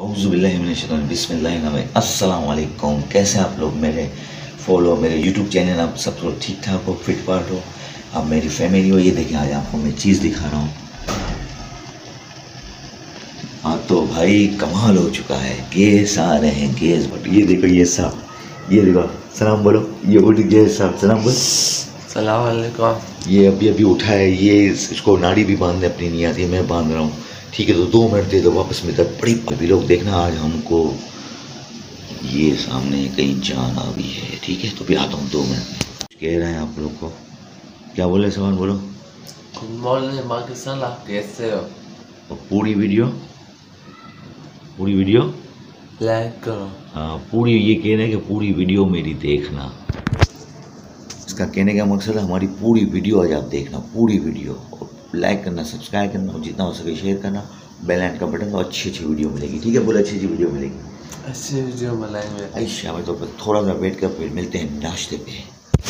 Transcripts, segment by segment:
बिस्मिल्लाहिर्रहमानिर्रहीम। कैसे आप लोग मेरे फॉलो मेरे यूट्यूब चैनल, आप सब लोग ठीक ठाक हो, फिट पाट हो, आप मेरी फैमिली हो। ये देखिए आज आपको मैं चीज़ दिखा रहा हूँ। हाँ तो भाई कमाल हो चुका है, गैस आ रहे हैं गैस। बट ये देखो ये साहब, ये देखो सलाम बोलो, ये उठ गए साहब, सलाम बोलो, सलाम अलैकुम। ये अभी उठा है, ये इसको नाड़ी भी बांधने अपनी नियत है, मैं बांध रहा हूँ। ठीक है तो 2 मिनट दे दो, वापस मिलता है। बड़ी अभी लोग देखना, आज हमको ये सामने कहीं जान आ गई है। ठीक है तो फिर आता हूँ 2 मिनट। कह रहे हैं आप लोग को क्या बोले सवाल बोलो, कैसे हो। और पूरी वीडियो लाइक करो। हाँ पूरी, ये कह रहे हैं कि पूरी वीडियो मेरी देखना। इसका कहने का मकसद है हमारी पूरी वीडियो आज आप देखना, पूरी वीडियो लाइक करना, सब्सक्राइब करना, जितना हो सके शेयर करना, बेल आइकन का बटन, और अच्छी वीडियो मिलेगी। ठीक है बोले अच्छी वीडियो मिलेगी, अच्छी वीडियो मिलेंगे। अच्छा मैं तो थोड़ा सा वेट कर, फिर मिलते हैं नाश्ते पे।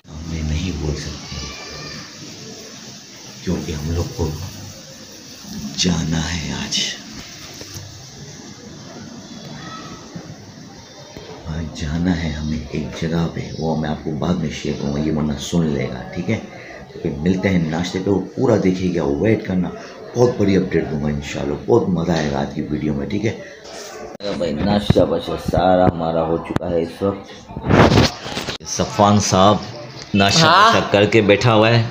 हमें नहीं बोल सकते क्योंकि हम लोग को जाना है आज। आज जाना है हमें एक जगह पे, वो मैं आपको बाद में शेयर करूँगा, ये वरना सुन लेगा। ठीक है फिर मिलते हैं नाश्ते पे, वो पूरा देखिएगा, वो वेट करना, बहुत बड़ी अपडेट दूंगा इंशाल्लाह, बहुत मज़ा आएगा आज की वीडियो में। ठीक है भाई नाश्ता बचा सारा हमारा हो चुका है। इस वक्त सफवान साहब नाश्ता करके बैठा हुआ है।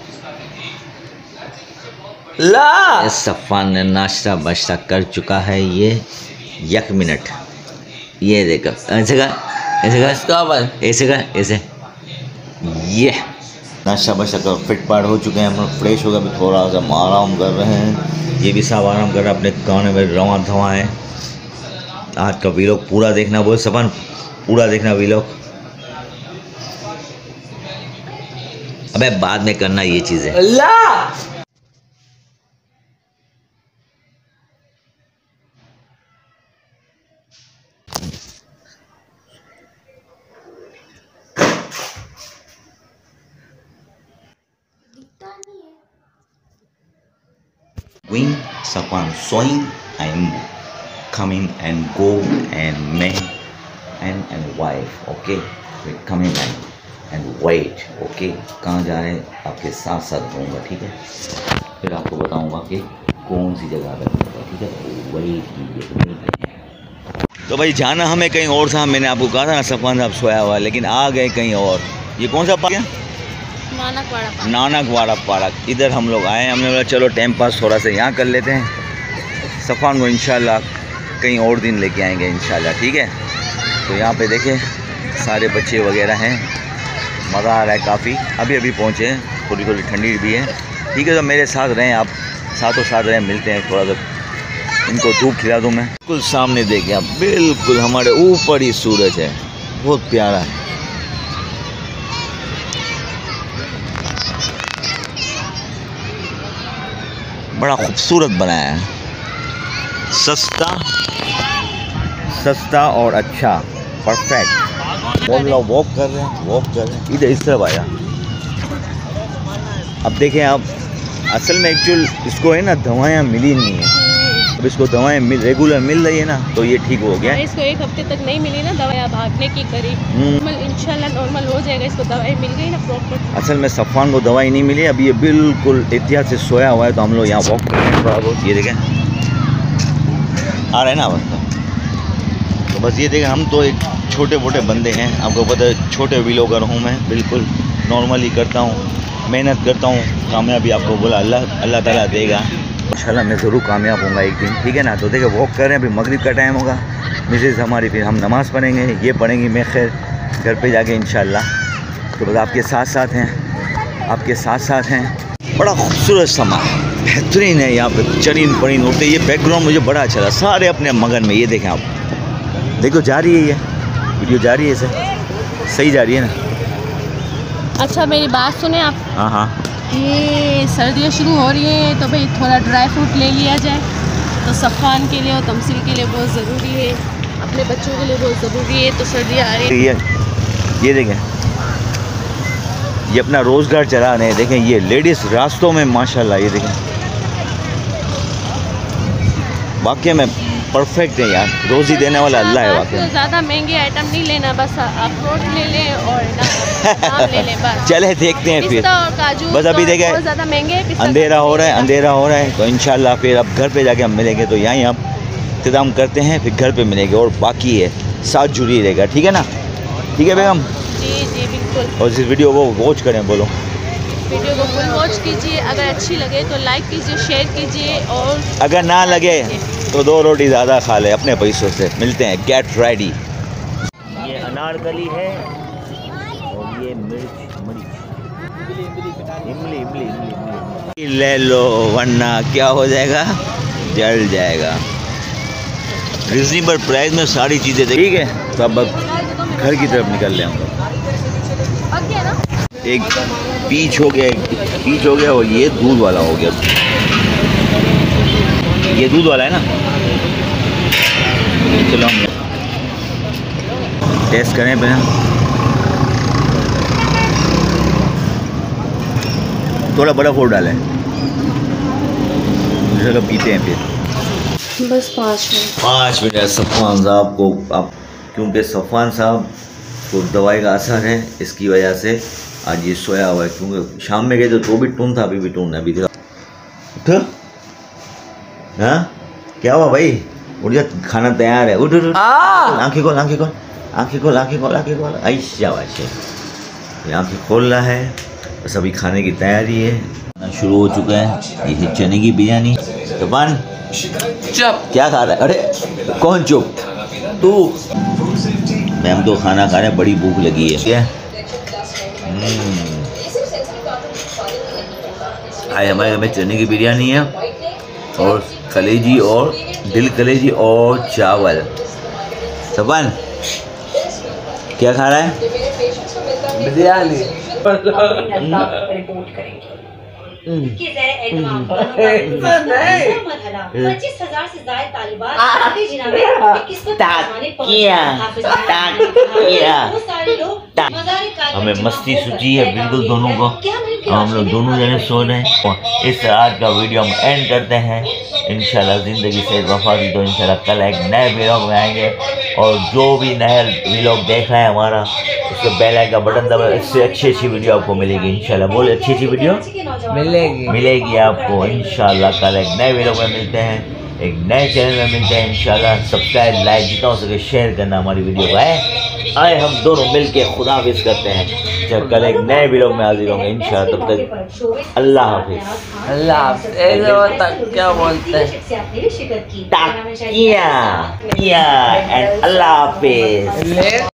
ला सफवान ने नाश्ता बचा कर चुका है। ये एक मिनट, ये देखो ऐसे का ऐसे, ये नाश्ता बचा कर फिट पाट हो चुके हैं हम लोग, फ्रेश हो गए। अभी थोड़ा सा आराम कर रहे हैं, ये भी साहब आराम कर रहे हैं, अपने गाने में रवा धवा है। आज का व्लॉग पूरा देखना, बोल सफवान पूरा देखना व्लॉग। अबे बाद में करना ये चीज़ें। When Safwan sewing, I am coming and go and man and wife, okay? We coming and wait, okay? कहाँ जा रहे हैं आपके साथ साथ रहूँगा। ठीक है फिर आपको बताऊँगा कि कौन सी जगह पर। ठीक है वही तो भाई जाना हमें कहीं और था, मैंने आपको कहा था ना सफवान साहब सोया हुआ, लेकिन आ गए कहीं और। ये कौन सा पार्क है? नानकवाड़ा पार्क। इधर हम लोग आए, हमने बोला चलो टाइम पास थोड़ा सा यहाँ कर लेते हैं। सफवान को इंशाल्लाह कहीं और दिन लेके आएंगे इंशाल्लाह। ठीक है तो यहाँ पे देखें सारे बच्चे वगैरह हैं, मज़ा आ रहा है काफ़ी। अभी अभी पहुँचे हैं, थोड़ी थोड़ी ठंडी भी है। ठीक है तो मेरे साथ रहें आप, साथों साथ रहें, मिलते हैं। थोड़ा सा इनको धूप खिला दूँ मैं। बिल्कुल सामने देखें आप, बिल्कुल हमारे ऊपर ही सूरज है, बहुत प्यारा है। बड़ा खूबसूरत बनाया है, सस्ता और अच्छा, परफेक्ट। बोल रहा वॉक कर रहे हैं। इधर इस तरफ आया, अब देखें आप असल में एक्चुअल इसको है ना दवाएँ मिली नहीं है। अब इसको दवाएँ रेगुलर मिल रही है ना, तो ये ठीक हो गया। इसको 1 हफ्ते तक नहीं मिली ना दवाएँ, भागने की करी, इंशाल्लाह नॉर्मल हो जाएगा। इसको दवाई मिल गई ना प्रॉपर। असल में सफवान को दवाई नहीं मिली, अब ये बिल्कुल एहतियात से सोया हुआ है। तो हम लोग यहाँ वॉक कर रहे हैं थोड़ा बहुत। ये देखें आ रहे हैं ना बस, तो बस ये देखें हम तो एक छोटे मोटे बंदे हैं, आपको पता है छोटे व्लॉगर हूँ मैं, बिल्कुल नॉर्मली करता हूँ, मेहनत करता हूँ, कामयाबी आपको बोला अल्लाह ताला देगा इंशाल्लाह। मैं ज़रूर कामयाब होऊंगा एक दिन। ठीक है ना तो देखिए वॉक कर रहे हैं, अभी मगरिब का टाइम होगा, मिसेज हमारी, फिर हम नमाज़ पढ़ेंगे, ये पढ़ेंगी, मैं खैर घर पे जाके इंशाल्लाह। तो बस आपके साथ साथ हैं, आपके साथ साथ हैं। बड़ा खूबसूरत समा बेहतरीन है, यहाँ पे चरीन परीन होते। ये बैकग्राउंड मुझे बड़ा अच्छा लगा, सारे अपने मगन में। ये देखें आप, देखो जा रही है, ये वीडियो जा रही है, इसे सही जा रही है ना। अच्छा मेरी बात सुने आप। हाँ हाँ ये सर्दियाँ शुरू हो रही है तो भाई थोड़ा ड्राई फ्रूट ले लिया जाए, तो सफवान के लिए और तमसील के लिए बहुत ज़रूरी है, अपने बच्चों के लिए बहुत ज़रूरी है। तो सर्दियाँ आ रही है। ये देखें ये अपना रोजगार चला रहे हैं। देखें ये लेडीज़ रास्तों में माशाल्लाह, ये देखें वाकई में परफेक्ट है यार, रोज़ी देने वाला अल्लाह है वाकई। ज़्यादा महंगे आइटम नहीं लेना, बस अखरोट ले लें और आम ले लें बस। चले देखते हैं फिर, बस अभी देखें ज़्यादा महंगे, अंधेरा हो रहा है, अंधेरा हो रहा है, तो इंशाल्लाह फिर अब घर पे जाके हम मिलेंगे। तो यहीं हम इंतज़ाम करते हैं, फिर घर पे मिलेंगे और बाकी है साथ जुड़ी रहेगा, ठीक है ना? ठीक है बेगम जी। जी बिल्कुल। और इस वीडियो को वॉच करें, बोलो वीडियो को फुल वॉच कीजिए, अगर अच्छी लगे तो लाइक कीजिए, शेयर कीजिए, और अगर ना लगे तो दो रोटी ज़्यादा खा ले अपने पैसों से। मिलते हैं, गेट रेडी। ये अनारकली है और ये मिर्च मिर्च इमली इमली इमली ले लो, वरना क्या हो जाएगा, जल जाएगा। रिजनेबल प्राइस में सारी चीज़ें, ठीक है? तो अब घर की तरफ निकल ले हम लोग। एक पीच हो गया, एक पीच हो गया और ये दूध वाला हो गया, ये दूध वाला है ना। चलो हम टेस्ट करें पहले, थोड़ा बड़ा फोड़ डालें, चलो पीते हैं फिर। बस 5 मिनट सफवान साहब को, आप क्योंकि सफवान साहब को दवाई का असर है, इसकी वजह से आज ये सोया हुआ है, क्योंकि शाम में गए तो भी टून था, अभी भी टून है, अभी देखा उठ। हाँ क्या हुआ भाई, उठ जा, खाना तैयार है, उठ उठ, आँखें खोल आँखें खोल आँखें खोल आँखें खोल आँखें खोल, ऐसा वैसे आँखें खोल रहा है। बस अभी खाने की तैयारी है, खाना शुरू हो चुका है। ये चने की बिरयानी, जबान चुप, क्या खा रहा है? अरे कौन चुप तू? मैम तो खाना खा रहे हैं, बड़ी भूख लगी है। क्या आज हमारे घर में चने की बिरयानी है और कलेजी और दिल कलेजी और चावल। सफवान क्या खा रहा है? बिरयानी। रिपोर्ट करेंगे कि हमें मस्ती सूझी है बिल्कुल दोनों को, हम लोग दोनों जने सो रहे हैं। और इस आज का वीडियो हम एंड करते हैं। इंशाल्लाह ज़िंदगी से वफ़ा दी, तो इंशाल्लाह कल एक नए व्लॉग में आएंगे। और जो भी नया व्लॉग देख रहा है हमारा, उसको बेल आइकन का बटन दबाएं, इससे अच्छी वीडियो आपको मिलेगी इंशाल्लाह। बोल अच्छी वीडियो मिलेगी आपको इंशाल्लाह। कल एक नए व्लॉग में मिलते हैं, एक नए चैनल में मिलते हैं इंशाल्लाह। सब्सक्राइब, लाइक, जितना हो सके शेयर करना हमारी वीडियो को। आए हम दोनों मिलके खुदाफिज़ करते हैं, जब कल एक नए व्लॉग में हाजिर होंगे इंशाल्लाह। तब तक अल्लाह हाफिज़। अल्लाह हाफिज़ क्या बोलते हैं, अल्लाह हाफिज़।